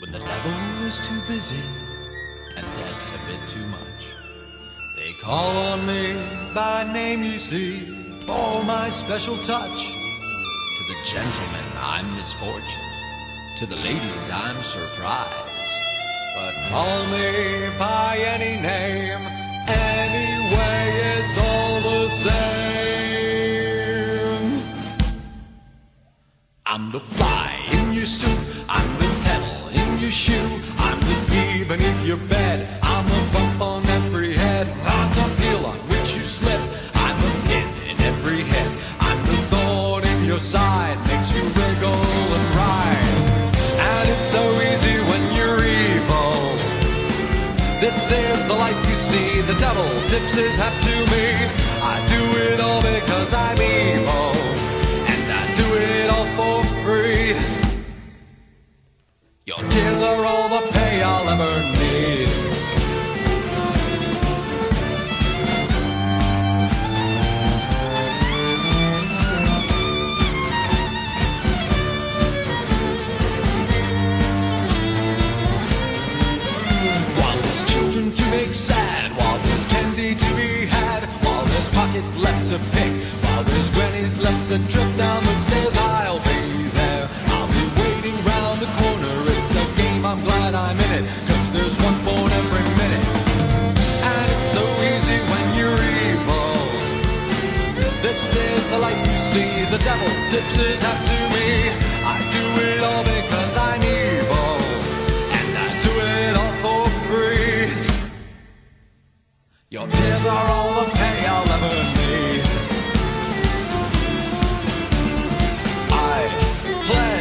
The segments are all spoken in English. When the devil is too busy and death's a bit too much, they call on me by name, you see, for my special touch. To the gentlemen I'm misfortune, to the ladies I'm surprise, but call me by any name, anyway it's all the same. I'm the fly in your suit, I'm the pedal in your shoe, I'm the D beneath your bed, I'm the bump on every head, I'm the heel on which you slip, I'm the pin in every hip, I'm the thorn in your side, makes you wriggle and ride. And it's so easy when you're evil. This is the life you see, the devil tips his hat to me. I do it all because I'm evil, and I do it all for free. Your tears are all the pay I'll ever need. While there's children to make sad, while there's candy to be had, while there's pockets left to pick, while there's grannies left to drip down the stairs, I'll be there. I'll be waiting round the corner. I'm glad I'm in it, 'cause there's one for every minute. And it's so easy when you're evil. This is the life you see, the devil tips his hat to me. I do it all because I'm evil, and I do it all for free. Your tears are all the pay I'll ever need. I pledge my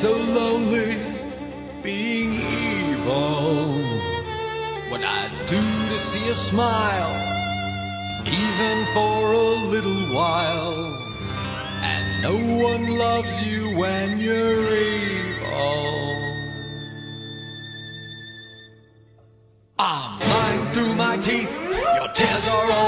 so lonely being evil. What I'd do to see a smile, even for a little while. And no one loves you when you're evil. I'm lying through my teeth. Your tears are all